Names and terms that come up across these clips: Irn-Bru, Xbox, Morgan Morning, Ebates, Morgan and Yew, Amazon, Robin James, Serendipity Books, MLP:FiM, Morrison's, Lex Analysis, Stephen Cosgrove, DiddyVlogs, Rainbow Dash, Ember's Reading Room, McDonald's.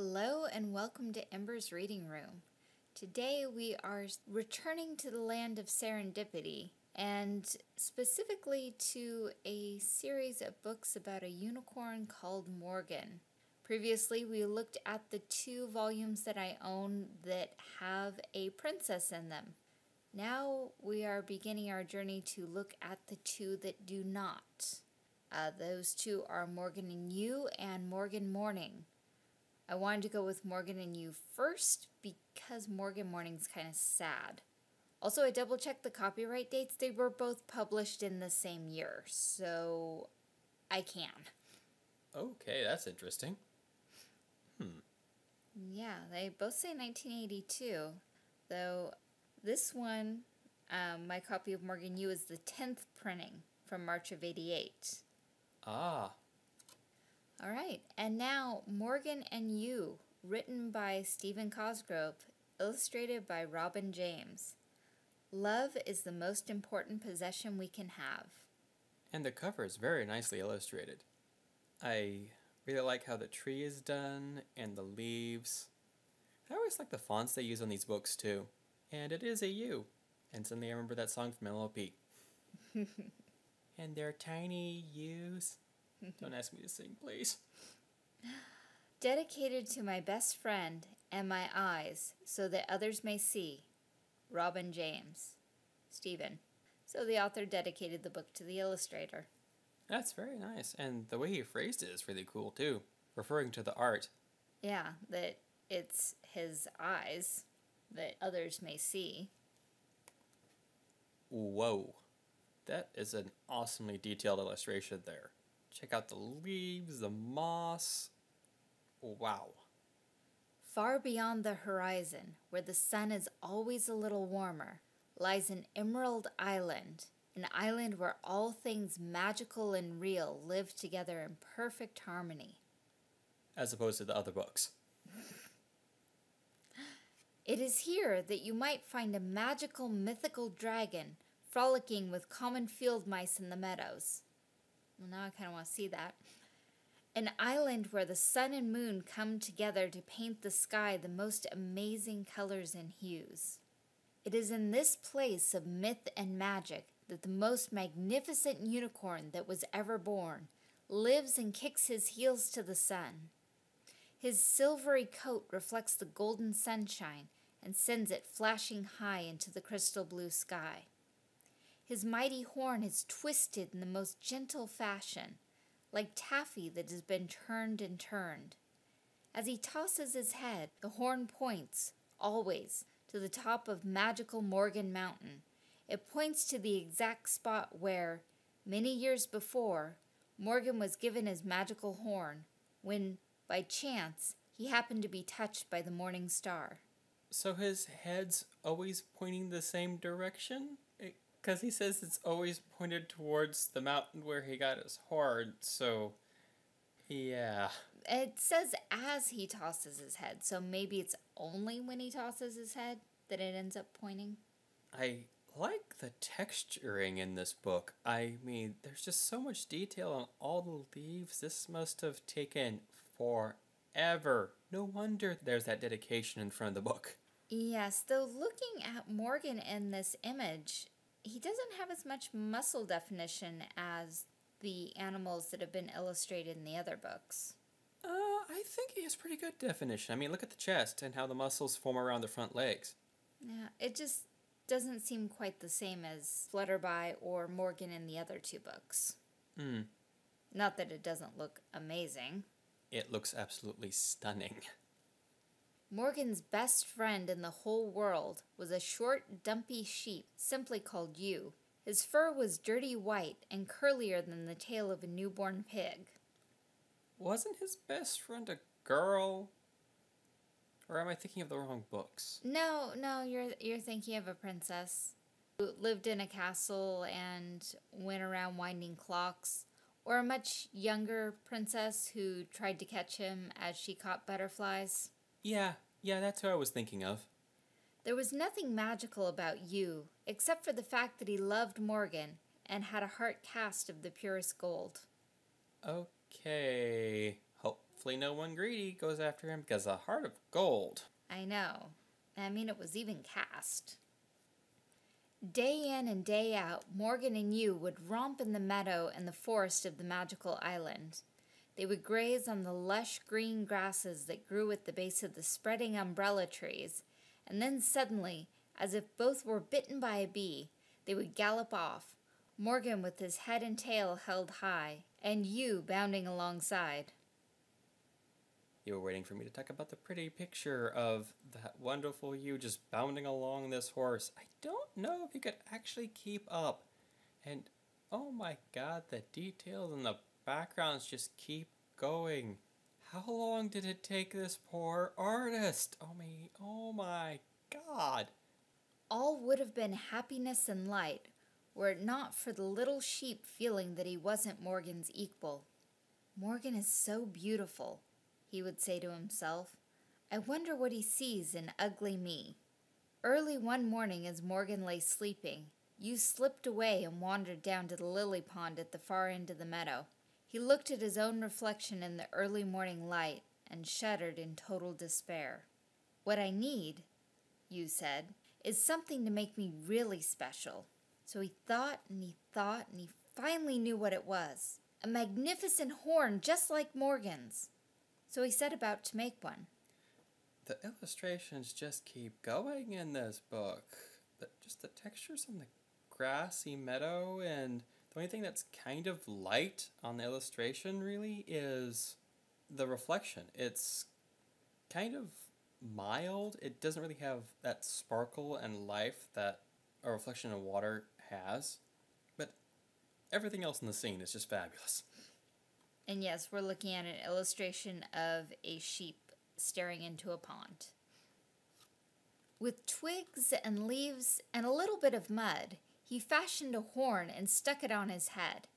Hello and welcome to Ember's Reading Room. Today we are returning to the land of serendipity, and specifically to a series of books about a unicorn called Morgan. Previously we looked at the two volumes that I own that have a princess in them. Now we are beginning our journey to look at the two that do not. Those two are Morgan and Yew and Morgan Morning. I wanted to go with Morgan and Yew first because Morgan Morning's kind of sad. Also, I double-checked the copyright dates. They were both published in the same year, so I can. Okay, that's interesting. Yeah, they both say 1982, though this one, my copy of Morgan Yew is the 10th printing from March of '88. Ah. All right, and now Morgan and Yew, written by Stephen Cosgrove, illustrated by Robin James. Love is the most important possession we can have. And the cover is very nicely illustrated. I really like how the tree is done and the leaves. I always like the fonts they use on these books too. And it is a yew. And suddenly I remember that song from MLP. And they're tiny yews. Don't ask me to sing, please. Dedicated to my best friend and my eyes, so that others may see. Robin James. Stephen. So the author dedicated the book to the illustrator. That's very nice. And the way he phrased it is really cool, too. Referring to the art. Yeah, that it's his eyes that others may see. Whoa. That is an awesomely detailed illustration there. Check out the leaves, the moss. Wow. Far beyond the horizon, where the sun is always a little warmer, lies an emerald island, an island where all things magical and real live together in perfect harmony. As opposed to the other books. It is here that you might find a magical, mythical dragon frolicking with common field mice in the meadows. Well, now I kind of want to see that. An island where the sun and moon come together to paint the sky the most amazing colors and hues. It is in this place of myth and magic that the most magnificent unicorn that was ever born lives and kicks his heels to the sun. His silvery coat reflects the golden sunshine and sends it flashing high into the crystal blue sky. His mighty horn is twisted in the most gentle fashion, like taffy that has been turned and turned. As he tosses his head, the horn points, always, to the top of magical Morgan Mountain. It points to the exact spot where, many years before, Morgan was given his magical horn, when, by chance, he happened to be touched by the morning star. So his head's always pointing the same direction? Because he says it's always pointed towards the mountain where he got his horn, so, yeah. It says as he tosses his head, so maybe it's only when he tosses his head that it ends up pointing. I like the texturing in this book. I mean, there's just so much detail on all the leaves. This must have taken forever. No wonder there's that dedication in front of the book. Yes, though looking at Morgan in this image, he doesn't have as much muscle definition as the animals that have been illustrated in the other books. I think he has pretty good definition. I mean, look at the chest and how the muscles form around the front legs. Yeah, it just doesn't seem quite the same as Flutterby or Morgan in the other two books. Not that it doesn't look amazing. It looks absolutely stunning. Morgan's best friend in the whole world was a short, dumpy sheep, simply called Yew. His fur was dirty white and curlier than the tail of a newborn pig. Wasn't his best friend a girl? Or am I thinking of the wrong books? No, you're thinking of a princess who lived in a castle and went around winding clocks, or a much younger princess who tried to catch him as she caught butterflies. Yeah, that's who I was thinking of. There was nothing magical about Yew, except for the fact that he loved Morgan and had a heart cast of the purest gold. Okay, Hopefully no one greedy goes after him because a heart of gold. I know. I mean, it was even cast. Day in and day out, Morgan and Yew would romp in the meadow and the forest of the magical island. They would graze on the lush green grasses that grew at the base of the spreading umbrella trees, and then suddenly, as if both were bitten by a bee, they would gallop off, Morgan with his head and tail held high, and Yew bounding alongside. You were waiting for me to talk about the pretty picture of that wonderful Yew just bounding along this horse. I don't know if he could actually keep up. And oh my god, the details and the backgrounds just keep going. How long did it take this poor artist? Oh my god. All would have been happiness and light were it not for the little sheep feeling that he wasn't Morgan's equal. Morgan is so beautiful, he would say to himself. I wonder what he sees in ugly me. Early one morning as Morgan lay sleeping, Yew slipped away and wandered down to the lily pond at the far end of the meadow. He looked at his own reflection in the early morning light and shuddered in total despair. What I need, Yew said, is something to make me really special. So he thought and he thought and he finally knew what it was. A magnificent horn just like Morgan's. So he set about to make one. The illustrations just keep going in this book. Just the textures on the grassy meadow, and the only thing that's kind of light on the illustration really is the reflection. It's kind of mild. It doesn't really have that sparkle and life that a reflection in water has. But everything else in the scene is just fabulous. And yes, we're looking at an illustration of a sheep staring into a pond. With twigs and leaves and a little bit of mud, he fashioned a horn and stuck it on his head.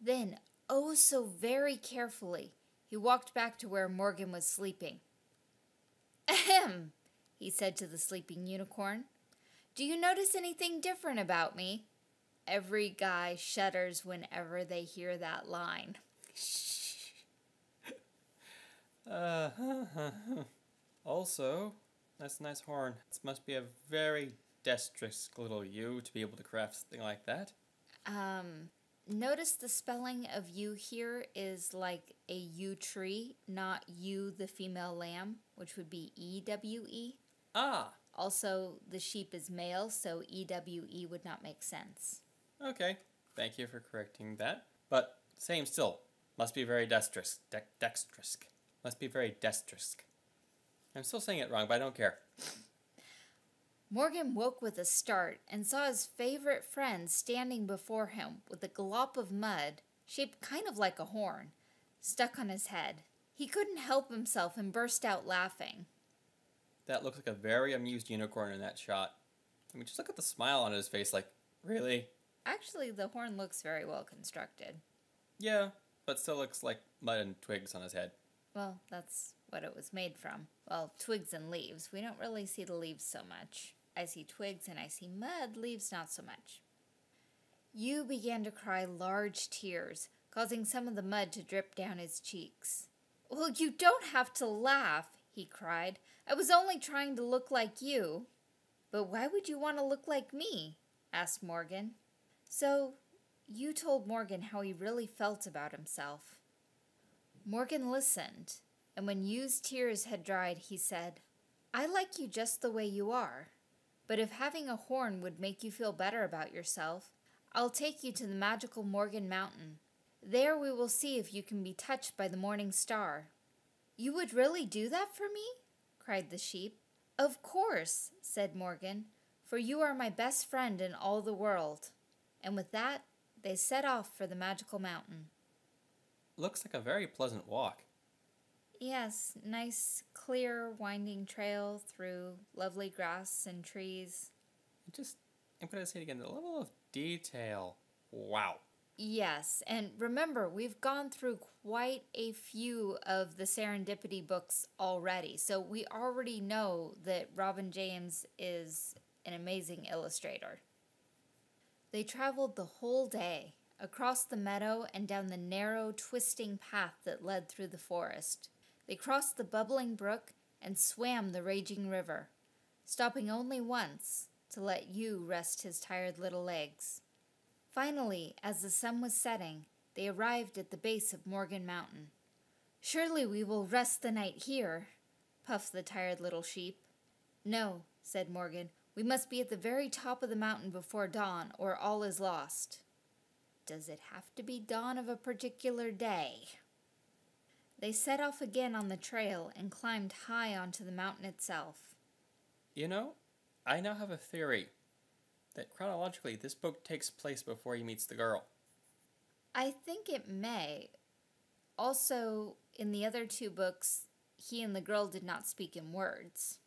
Then, oh so very carefully, he walked back to where Morgan was sleeping. Ahem, he said to the sleeping unicorn. Do you notice anything different about me? Every guy shudders whenever they hear that line. Also, that's a nice horn. This must be a very dexterous little Yew to be able to craft something like that. Notice the spelling of Yew here is like a yew tree, not you the female lamb, which would be E-W-E. Ah! Also, the sheep is male, so E-W-E would not make sense. Okay, thank you for correcting that. But, same still. Must be very dexterous. Dexterous. Must be very dexterous. I'm still saying it wrong, but I don't care. Morgan woke with a start and saw his favorite friend standing before him with a glop of mud, shaped kind of like a horn, stuck on his head. He couldn't help himself and burst out laughing. That looks like a very amused unicorn in that shot. I mean, just look at the smile on his face, like, really? Actually, the horn looks very well constructed. Yeah. But still looks like mud and twigs on his head. Well, that's what it was made from. Well, twigs and leaves. We don't really see the leaves so much. I see twigs and I see mud, leaves not so much. Yew began to cry large tears, causing some of the mud to drip down his cheeks. Well, you don't have to laugh, he cried. I was only trying to look like you. But why would you want to look like me? Asked Morgan. So Yew told Morgan how he really felt about himself. Morgan listened, and when Yew's tears had dried, he said, I like you just the way you are, but if having a horn would make you feel better about yourself, I'll take you to the magical Morgan Mountain. There we will see if you can be touched by the morning star. You would really do that for me? Cried the sheep. Of course, said Morgan, for you are my best friend in all the world. And with that, they set off for the magical mountain. Looks like a very pleasant walk. Yes, nice, clear, winding trail through lovely grass and trees. I'm going to say it again, the level of detail. Wow. Yes, and remember, we've gone through quite a few of the Serendipity books already, so we already know that Robin James is an amazing illustrator. They traveled the whole day, across the meadow and down the narrow, twisting path that led through the forest. They crossed the bubbling brook and swam the raging river, stopping only once to let Yew rest his tired little legs. Finally, as the sun was setting, they arrived at the base of Morgan Mountain. "Surely we will rest the night here," puffed the tired little sheep. "No," said Morgan, "we must be at the very top of the mountain before dawn, or all is lost." "Does it have to be dawn of a particular day?" They set off again on the trail and climbed high onto the mountain itself. "You know, I now have a theory, that chronologically this book takes place before he meets the girl." "I think it may. Also, in the other two books, he and the girl did not speak in words.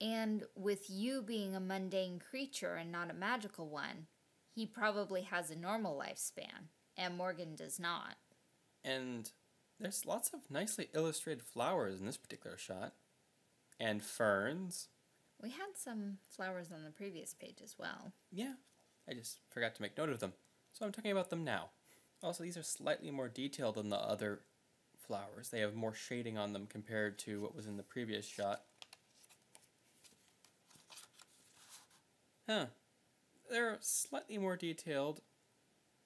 And with Yew being a mundane creature and not a magical one, he probably has a normal lifespan, and Morgan does not." "And there's lots of nicely illustrated flowers in this particular shot. And ferns." "We had some flowers on the previous page as well." "Yeah, I just forgot to make note of them, so I'm talking about them now. Also, these are slightly more detailed than the other flowers. They have more shading on them compared to what was in the previous shot." "Huh. They're slightly more detailed,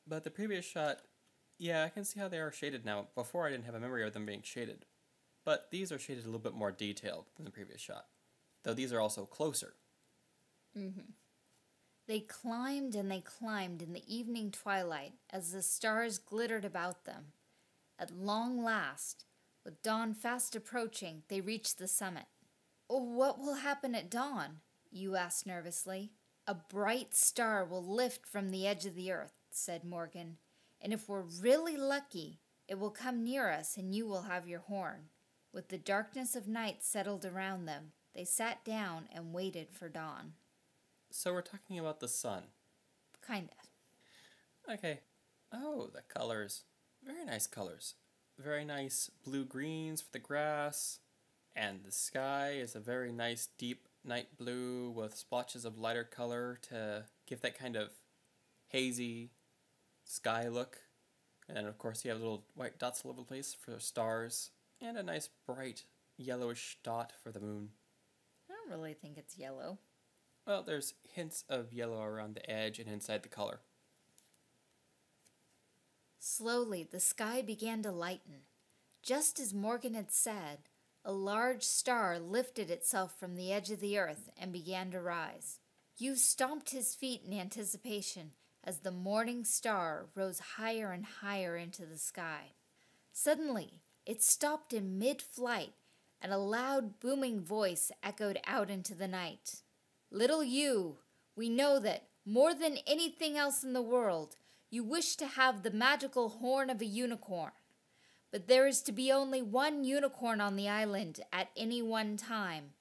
but the previous shot, yeah, I can see how they are shaded now. Before, I didn't have a memory of them being shaded. But these are shaded a little bit more detailed than the previous shot, though these are also closer." "Mm-hmm." They climbed and they climbed in the evening twilight as the stars glittered about them. At long last, with dawn fast approaching, they reached the summit. "What will happen at dawn?" Yew asked nervously. "A bright star will lift from the edge of the earth," said Morgan, "and if we're really lucky, it will come near us and you will have your horn." With the darkness of night settled around them, they sat down and waited for dawn. "So we're talking about the sun?" "Kinda." "Okay. Oh, the colors. Very nice colors. Very nice blue-greens for the grass. And the sky is a very nice deep night blue with splotches of lighter color to give that kind of hazy sky look. And of course you have little white dots all over the place for the stars. And a nice bright yellowish dot for the moon." "I don't really think it's yellow." "Well, there's hints of yellow around the edge and inside the color." Slowly, the sky began to lighten. Just as Morgan had said, a large star lifted itself from the edge of the earth and began to rise. Yew stomped his feet in anticipation as the morning star rose higher and higher into the sky. Suddenly, it stopped in mid-flight, and a loud, booming voice echoed out into the night. "Little Yew, we know that, more than anything else in the world, you wish to have the magical horn of a unicorn. But there is to be only one unicorn on the island at any one time.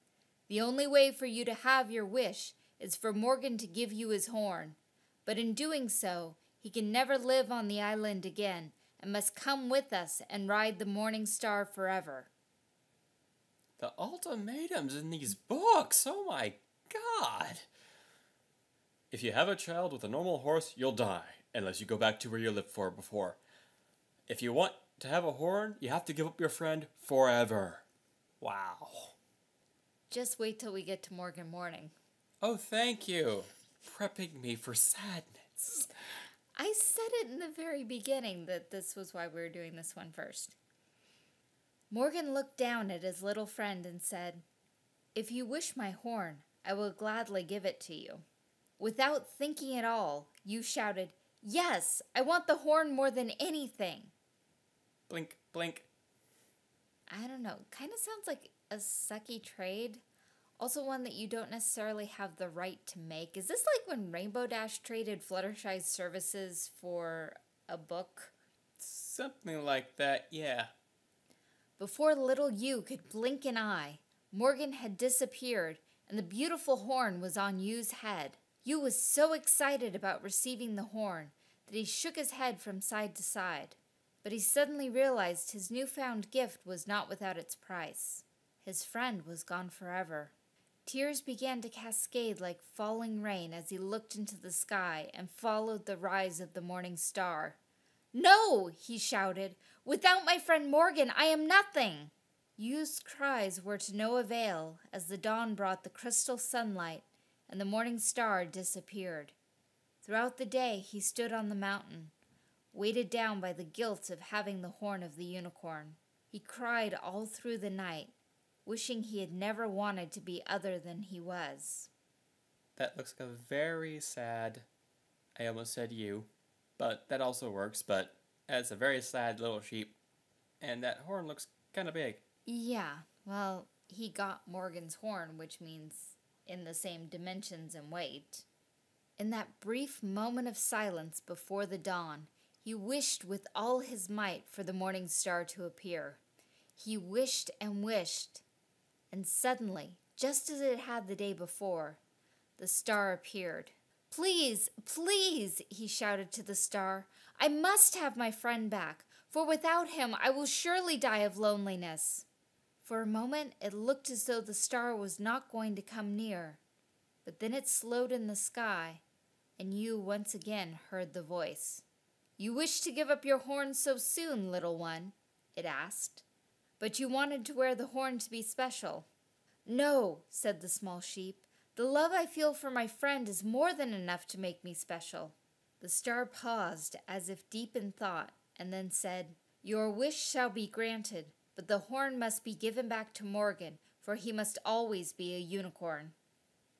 The only way for you to have your wish is for Morgan to give you his horn. But in doing so, he can never live on the island again and must come with us and ride the morning star forever." The ultimatums in these books, oh my God. "If you have a child with a normal horse, you'll die, unless you go back to where you lived for before. If you want to have a horn, you have to give up your friend forever." Wow. Just wait till we get to Morgan Morning. Oh, thank you. Prepping me for sadness. I said it in the very beginning that this was why we were doing this one first. Morgan looked down at his little friend and said, "If you wish my horn, I will gladly give it to you." Without thinking at all, Yew shouted, "Yes, I want the horn more than anything." Blink, blink. I don't know. Kind of sounds like a sucky trade. Also one that you don't necessarily have the right to make. Is this like when Rainbow Dash traded Fluttershy's services for a book? Something like that, yeah. Before little Yew could blink an eye, Morgan had disappeared, and the beautiful horn was on Yew's head. Yew was so excited about receiving the horn that he shook his head from side to side. But he suddenly realized his newfound gift was not without its price. His friend was gone forever. Tears began to cascade like falling rain as he looked into the sky and followed the rise of the morning star. "No!" he shouted. "Without my friend Morgan, I am nothing!" Yew's cries were to no avail as the dawn brought the crystal sunlight and the morning star disappeared. Throughout the day he stood on the mountain, weighted down by the guilt of having the horn of the unicorn. He cried all through the night, wishing he had never wanted to be other than he was. That looks like a very sad... I almost said you, but that also works, but that's a very sad little sheep. And that horn looks kind of big. Yeah, well, he got Morgan's horn, which means in the same dimensions and weight. In that brief moment of silence before the dawn, he wished with all his might for the morning star to appear. He wished and wished, and suddenly, just as it had the day before, the star appeared. "Please, please," he shouted to the star, "I must have my friend back, for without him I will surely die of loneliness." For a moment it looked as though the star was not going to come near, but then it slowed in the sky, and Yew once again heard the voice. "You wish to give up your horn so soon, little one?" it asked. "But you wanted to wear the horn to be special." "No," said the small sheep. "The love I feel for my friend is more than enough to make me special." The star paused as if deep in thought, and then said, "Your wish shall be granted, but the horn must be given back to Morgan, for he must always be a unicorn."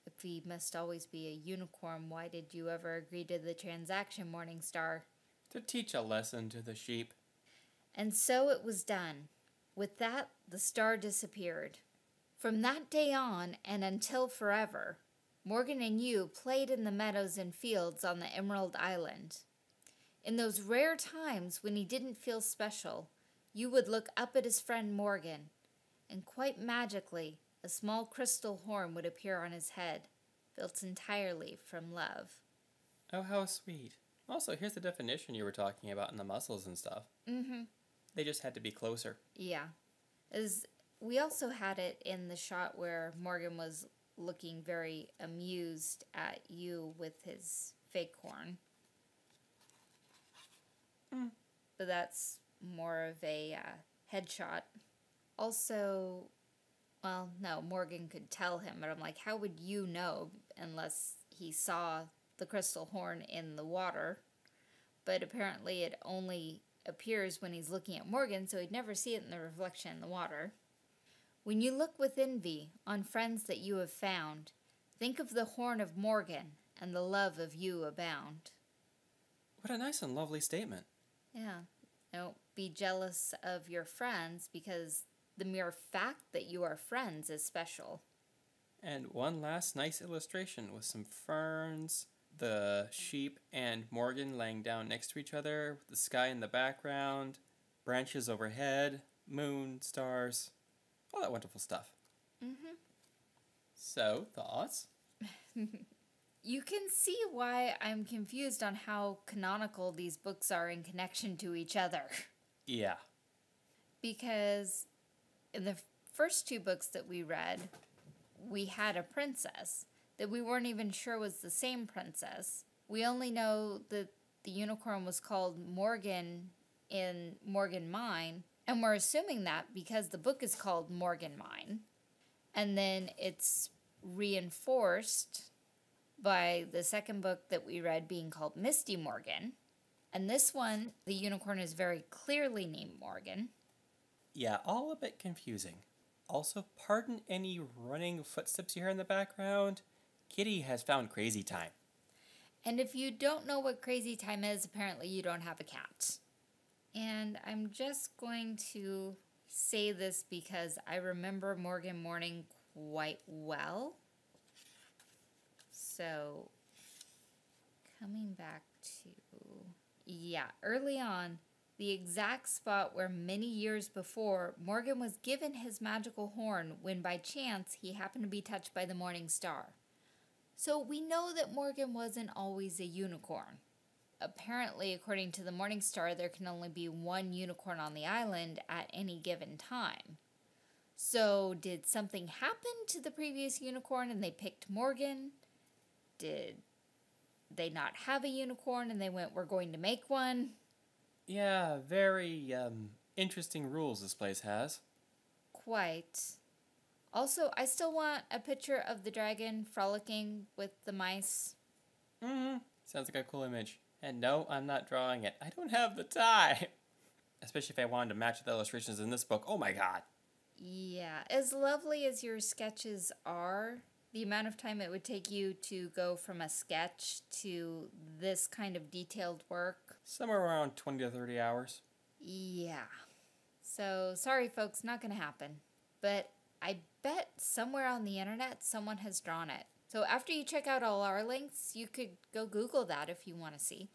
"If he must always be a unicorn, why did you ever agree to the transaction, Morning Star?" "To teach a lesson to the sheep." And so it was done. With that, the star disappeared. From that day on, and until forever, Morgan and Yew played in the meadows and fields on the Emerald Island. In those rare times when he didn't feel special, Yew would look up at his friend Morgan, and quite magically, a small crystal horn would appear on his head, built entirely from love. Oh, how sweet. Also, here's the definition you were talking about in the muscles and stuff. Mm-hmm. They just had to be closer. Yeah. We also had it in the shot where Morgan was looking very amused at Yew with his fake horn. Mm. But that's more of a headshot. Also, well, no, Morgan could tell him, but I'm like, how would Yew know unless he saw the crystal horn in the water? But apparently it only appears when he's looking at Morgan, so he'd never see it in the reflection in the water. When you look with envy on friends that you have found, think of the horn of Morgan and the love of Yew abound. What a nice and lovely statement. Yeah. Don't be jealous of your friends, because the mere fact that you are friends is special. And one last nice illustration with some ferns, the sheep and Morgan laying down next to each other, the sky in the background, branches overhead, moon, stars, all that wonderful stuff. Mm-hmm. So, thoughts? You can see why I'm confused on how canonical these books are in connection to each other. Yeah. Because in the first two books that we read, we had a princess that we weren't even sure was the same princess. We only know that the unicorn was called Morgan in Morgan Mine, and we're assuming that because the book is called Morgan Mine. And then it's reinforced by the second book that we read being called Misty Morgan. And this one, the unicorn is very clearly named Morgan. Yeah, all a bit confusing. Also, pardon any running footsteps you hear in the background. Kitty has found Crazy Time. And if you don't know what Crazy Time is, apparently you don't have a cat. And I'm just going to say this because I remember Morgan Morning quite well. So, coming back to, yeah, early on, the exact spot where many years before, Morgan was given his magical horn when by chance he happened to be touched by the morning star. So we know that Morgan wasn't always a unicorn. Apparently, according to the morning star, there can only be one unicorn on the island at any given time. So did something happen to the previous unicorn and they picked Morgan? Did they not have a unicorn and they went, "We're going to make one"? Yeah, very interesting rules this place has. quite. Also, I still want a picture of the dragon frolicking with the mice. Mm-hmm. Sounds like a cool image. And no, I'm not drawing it. I don't have the time. Especially if I wanted to match the illustrations in this book. Oh my god. Yeah. As lovely as your sketches are, the amount of time it would take you to go from a sketch to this kind of detailed work. Somewhere around 20 to 30 hours. Yeah. So, sorry folks, not going to happen. But I bet somewhere on the internet someone has drawn it. So after you check out all our links, you could go Google that if you want to see.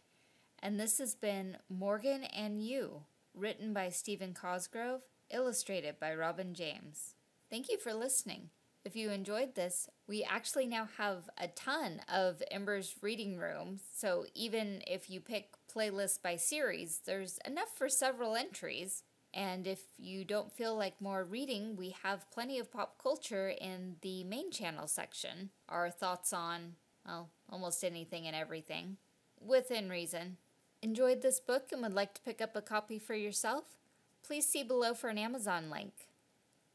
And this has been Morgan and Yew, written by Stephen Cosgrove, illustrated by Robin James. Thank you for listening. If you enjoyed this, we actually now have a ton of Ember's Reading Room, so even if you pick playlists by series, there's enough for several entries. And if you don't feel like more reading, we have plenty of pop culture in the main channel section. Our thoughts on, well, almost anything and everything, within reason. Enjoyed this book and would like to pick up a copy for yourself? Please see below for an Amazon link.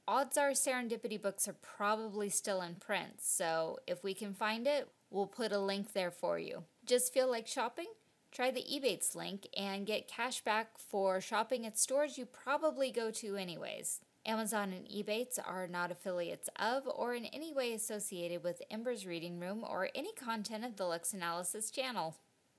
Odds are Serendipity Books are probably still in print, so if we can find it, we'll put a link there for you. Just feel like shopping? Try the Ebates link and get cash back for shopping at stores you probably go to anyways. Amazon and Ebates are not affiliates of or in any way associated with Ember's Reading Room or any content of the Lex Analysis channel.